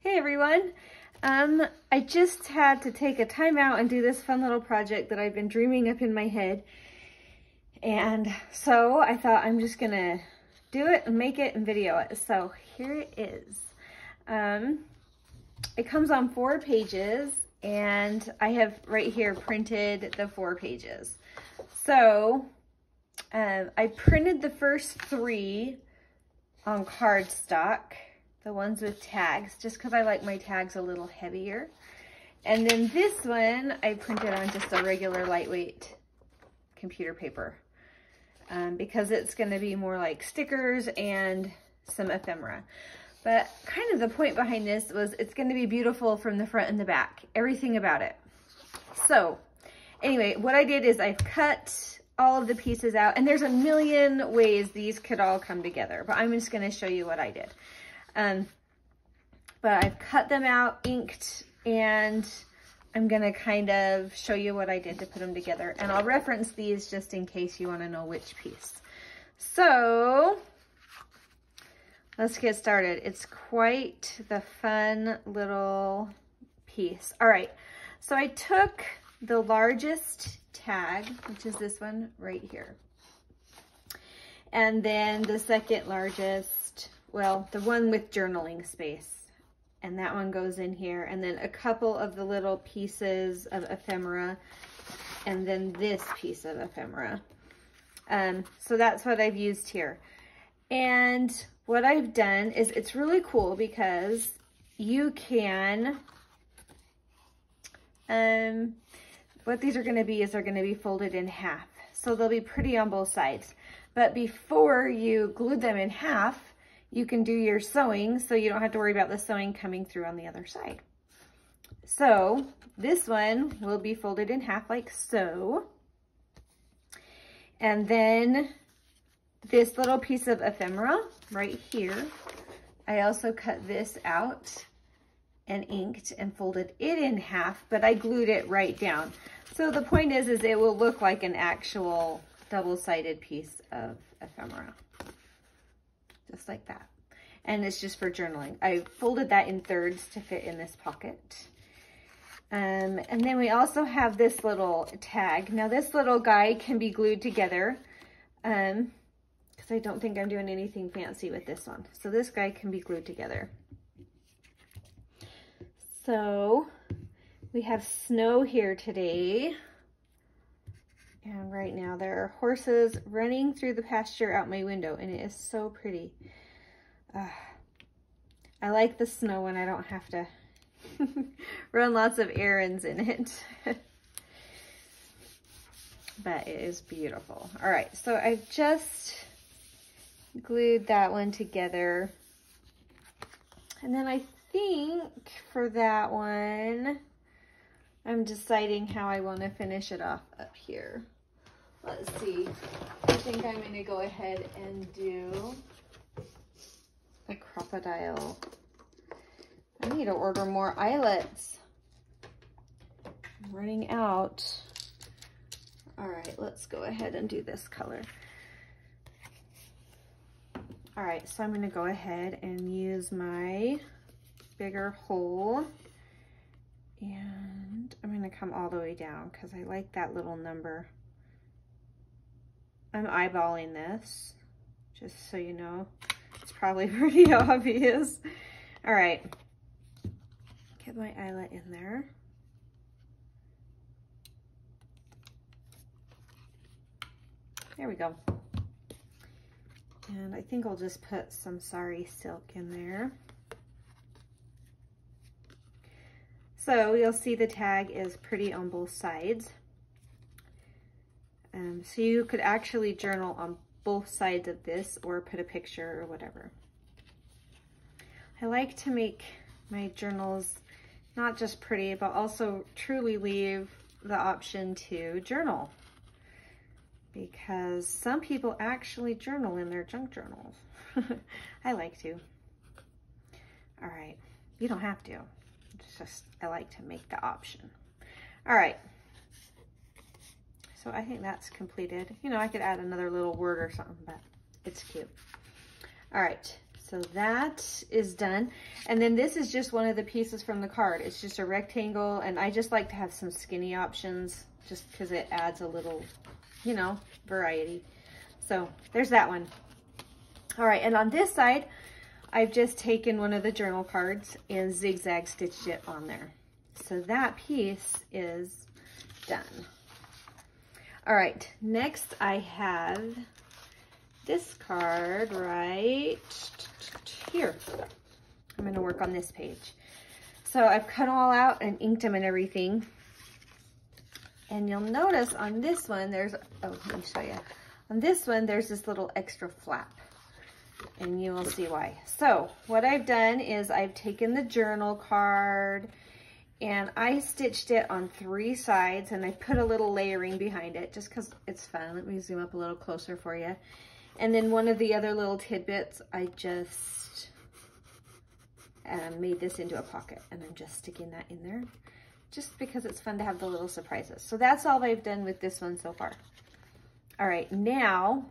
Hey everyone, I just had to take a time out and do this fun little project that I've been dreaming up in my head, and so I thought I'm just gonna do it and make it and video it. So here it is. It comes on 4 pages, and I have right here printed the 4 pages. So I printed the first 3 on cardstock, the ones with tags, just because I like my tags a little heavier. And then this one I printed on just a regular lightweight computer paper because it's going to be more like stickers and some ephemera. But kind of the point behind this was it's going to be beautiful from the front and the back, everything about it. So anyway, what I did is I've cut all of the pieces out, and there's a million ways these could all come together, but I'm just going to show you what I did. But I've cut them out, inked, and I'm going to kind of show you what I did to put them together. And I'll reference these just in case you want to know which piece. So let's get started. It's quite the fun little piece. All right. So I took the largest tag, which is this one right here. And then the second largest, well, the one with journaling space, and that one goes in here, and then a couple of the little pieces of ephemera, and then this piece of ephemera. So that's what I've used here. And what I've done is, it's really cool because you can, what these are going to be is they're going to be folded in half. So they'll be pretty on both sides. But before you glue them in half, you can do your sewing, so you don't have to worry about the sewing coming through on the other side. So this one will be folded in half like so. And then this little piece of ephemera right here, I also cut this out and inked and folded it in half, but I glued it right down. So the point is it will look like an actual double-sided piece of ephemera. Just like that. And it's just for journaling. I folded that in thirds to fit in this pocket. And then we also have this little tag. Now this little guy can be glued together because I don't think I'm doing anything fancy with this one. So this guy can be glued together. So we have snow here today. And right now there are horses running through the pasture out my window, and it is so pretty. I like the snow when I don't have to run lots of errands in it. But it is beautiful. All right, so I've just glued that one together. And then I think for that one, I'm deciding how I want to finish it off up here. Let's see. I think I'm going to go ahead and do a Crop-A-Dile. I need to order more eyelets. I'm running out. All right, let's go ahead and do this color. All right, so I'm going to go ahead and use my bigger hole, and I'm going to come all the way down because I like that little number. I'm eyeballing this, just so you know. It's probably pretty obvious. All right, get my eyelet in there. There we go. And I think I'll just put some Sari silk in there. So you'll see the tag is pretty on both sides. So you could actually journal on both sides of this, or put a picture or whatever. I like to make my journals not just pretty, but also truly leave the option to journal, because some people actually journal in their junk journals. I like to. All right, you don't have to. It's just, I like to make the option. All right. So I think that's completed. You know, I could add another little word or something, but it's cute. All right. So that is done. And then this is just one of the pieces from the card. It's just a rectangle, and I just like to have some skinny options just because it adds a little, you know, variety. So there's that one. All right, and on this side, I've just taken one of the journal cards and zigzag stitched it on there. So that piece is done. All right, next I have this card right here. I'm gonna work on this page. So I've cut them all out and inked them and everything. And you'll notice on this one, there's, oh, let me show you. On this one, there's this little extra flap, and you will see why. So what I've done is I've taken the journal card and I stitched it on three sides, and I put a little layering behind it just because it's fun. Let me zoom up a little closer for you. And then one of the other little tidbits, I just made this into a pocket, and I'm just sticking that in there just because it's fun to have the little surprises. So that's all I've done with this one so far. All right, now,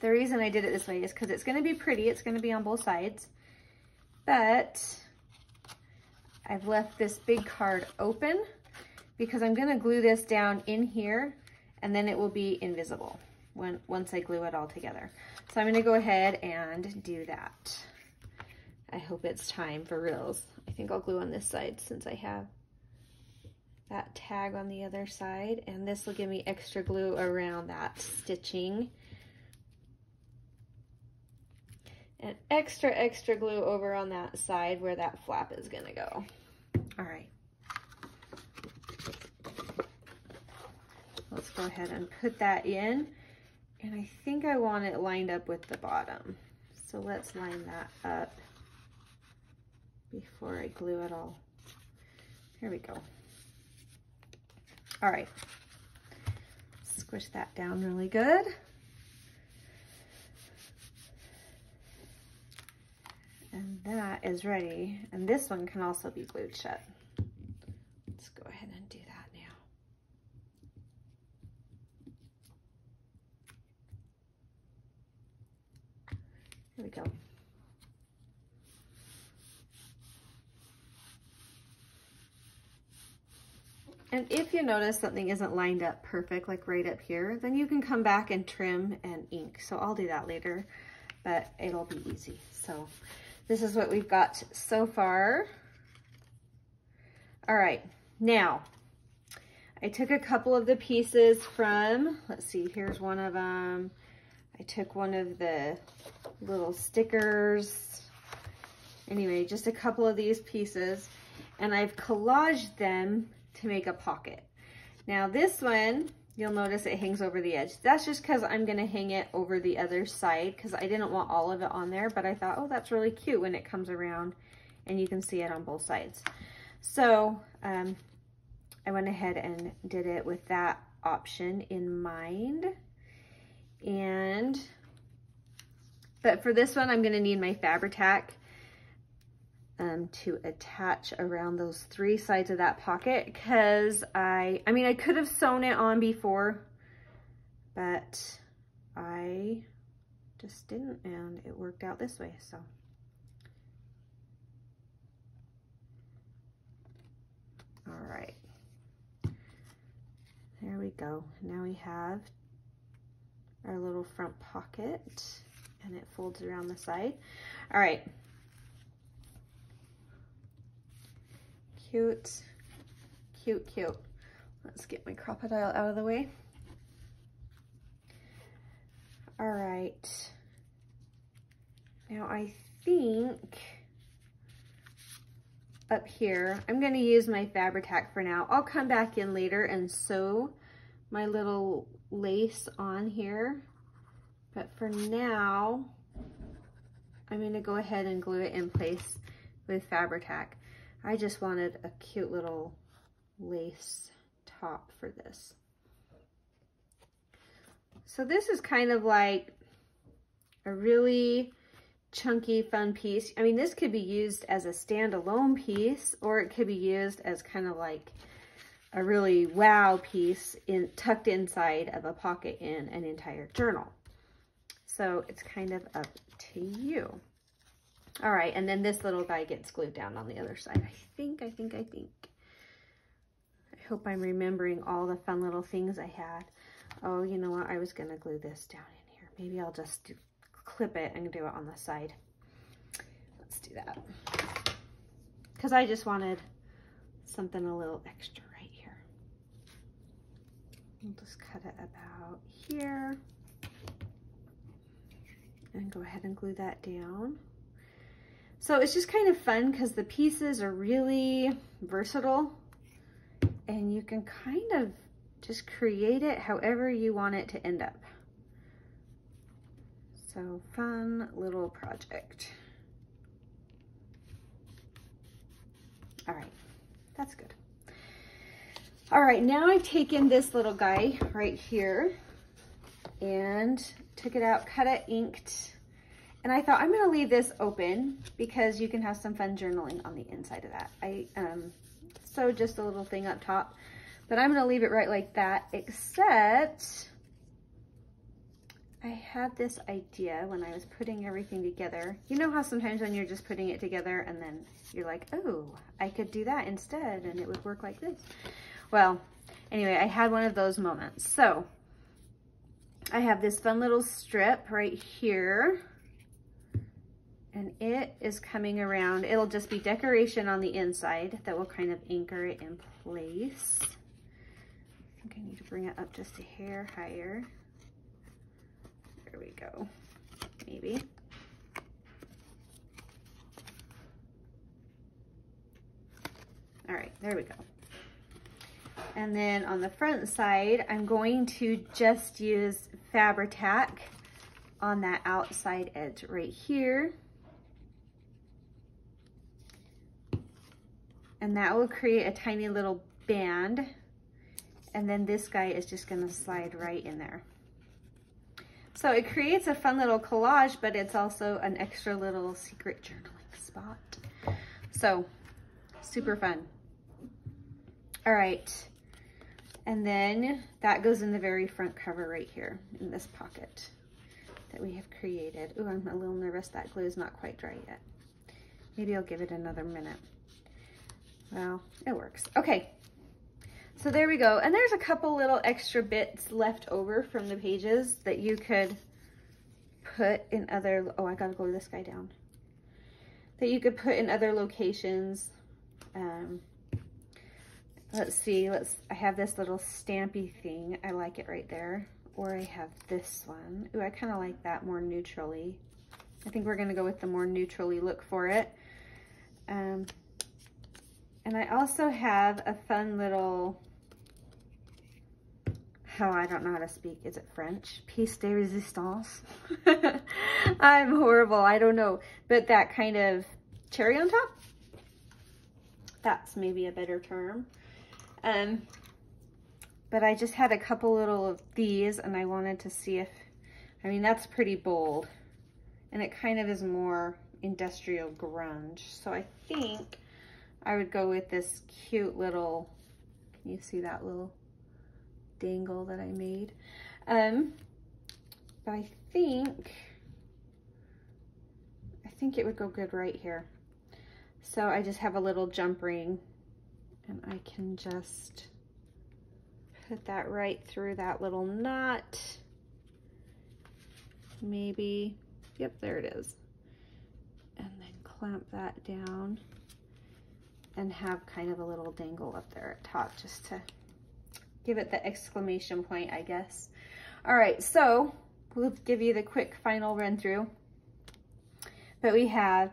the reason I did it this way is because it's going to be pretty. It's going to be on both sides, but I've left this big card open because I'm going to glue this down in here, and then it will be invisible when once I glue it all together. So I'm going to go ahead and do that. I hope it's time for reals. I think I'll glue on this side since I have that tag on the other side, and this will give me extra glue around that stitching. And extra glue over on that side where that flap is gonna go. All right. Let's go ahead and put that in. And I think I want it lined up with the bottom. So let's line that up before I glue it all. Here we go. All right. Squish that down really good. And that is ready. And this one can also be glued shut. Let's go ahead and do that now. Here we go. And if you notice something isn't lined up perfect, like right up here, then you can come back and trim and ink. So I'll do that later, but it'll be easy. So this is what we've got so far. All right, now I took a couple of the pieces from, let's see, here's one of them. I took one of the little stickers. Anyway, just a couple of these pieces, and I've collaged them to make a pocket. Now this one, you'll notice it hangs over the edge. That's just because I'm gonna hang it over the other side because I didn't want all of it on there, but I thought, oh, that's really cute when it comes around and you can see it on both sides. So I went ahead and did it with that option in mind. And, but for this one, I'm gonna need my Fabri-Tac to attach around those three sides of that pocket because I mean, I could have sewn it on before, but I just didn't, and it worked out this way, so. All right, there we go. Now we have our little front pocket, and it folds around the side. All right. Cute, cute, cute. Let's get my Crop-A-Dile out of the way. All right. Now I think up here, I'm gonna use my Fabri-Tac for now. I'll come back in later and sew my little lace on here. But for now, I'm gonna go ahead and glue it in place with Fabri-Tac. I just wanted a cute little lace top for this. So this is kind of like a really chunky, fun piece. I mean, this could be used as a standalone piece, or it could be used as kind of like a really wow piece in, tucked inside of a pocket in an entire journal. So it's kind of up to you. All right, and then this little guy gets glued down on the other side. I think. I hope I'm remembering all the fun little things I had. Oh, you know what? I was gonna glue this down in here. Maybe I'll just clip it and do it on the side. Let's do that. Because I just wanted something a little extra right here. We'll just cut it about here. And go ahead and glue that down. So it's just kind of fun because the pieces are really versatile and you can kind of just create it however you want it to end up. So fun little project. All right, that's good. All right, now I've taken this little guy right here and took it out, cut it, inked. And I thought I'm gonna leave this open because you can have some fun journaling on the inside of that. I sewed just a little thing up top, but I'm gonna leave it right like that, except I had this idea when I was putting everything together. You know how sometimes when you're just putting it together and then you're like, oh, I could do that instead and it would work like this. Well, anyway, I had one of those moments. So I have this fun little strip right here. And it is coming around. It'll just be decoration on the inside that will kind of anchor it in place. I think I need to bring it up just a hair higher. There we go, maybe. All right, there we go. And then on the front side, I'm going to just use Fabri-Tac on that outside edge right here. And that will create a tiny little band. And then this guy is just gonna slide right in there. So it creates a fun little collage, but it's also an extra little secret journaling spot. So super fun. All right. And then that goes in the very front cover right here in this pocket that we have created. Ooh, I'm a little nervous that glue is not quite dry yet. Maybe I'll give it another minute. Well, it works. Okay, so there we go. And there's a couple little extra bits left over from the pages that you could put in other, oh, I gotta glue this guy down. That you could put in other locations. Let's see, I have this little stampy thing. I like it right there. Or I have this one. Ooh, I kind of like that more neutrally. I think we're gonna go with the more neutrally look for it. And I also have a fun little, oh, I don't know how to speak. Is it French? Piece de resistance. I'm horrible, I don't know. But that kind of cherry on top. That's maybe a better term. But I just had a couple little of these and I wanted to see if, I mean, that's pretty bold. And it kind of is more industrial grunge. So I think I would go with this cute little, can you see that little dangle that I made? But I think it would go good right here. So I just have a little jump ring and I can just put that right through that little knot. Maybe, yep, there it is. And then clamp that down. And have kind of a little dangle up there at top just to give it the exclamation point, I guess. All right, so we'll give you the quick final run through. But we have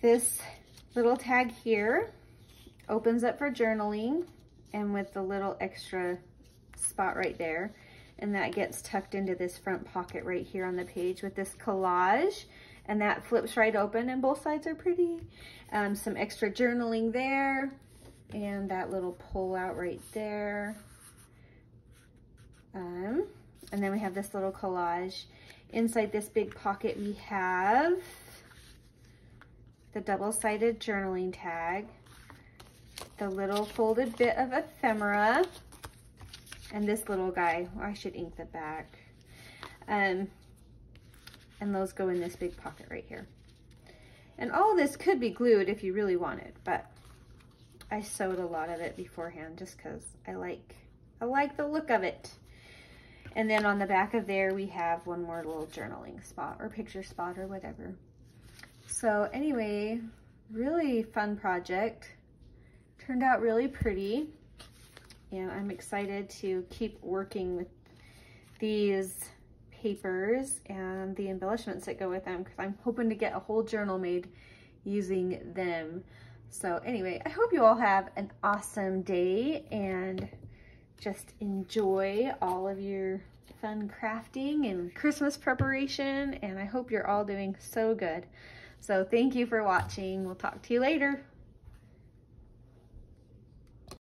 this little tag here, opens up for journaling and with the little extra spot right there. And that gets tucked into this front pocket right here on the page with this collage. And that flips right open and both sides are pretty. Some extra journaling there and that little pull out right there. And then we have this little collage. Inside this big pocket we have the double-sided journaling tag, the little folded bit of ephemera, and this little guy. Oh, I should ink the back. And those go in this big pocket right here. And all of this could be glued if you really wanted, but I sewed a lot of it beforehand just because I like the look of it. And then on the back of there, we have one more little journaling spot or picture spot or whatever. So anyway, really fun project. Turned out really pretty. And I'm excited to keep working with these papers and the embellishments that go with them because I'm hoping to get a whole journal made using them. So anyway, I hope you all have an awesome day and just enjoy all of your fun crafting and Christmas preparation, and I hope you're all doing so good. So thank you for watching. We'll talk to you later.